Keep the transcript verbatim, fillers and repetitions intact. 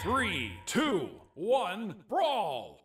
three, two, one, brawl!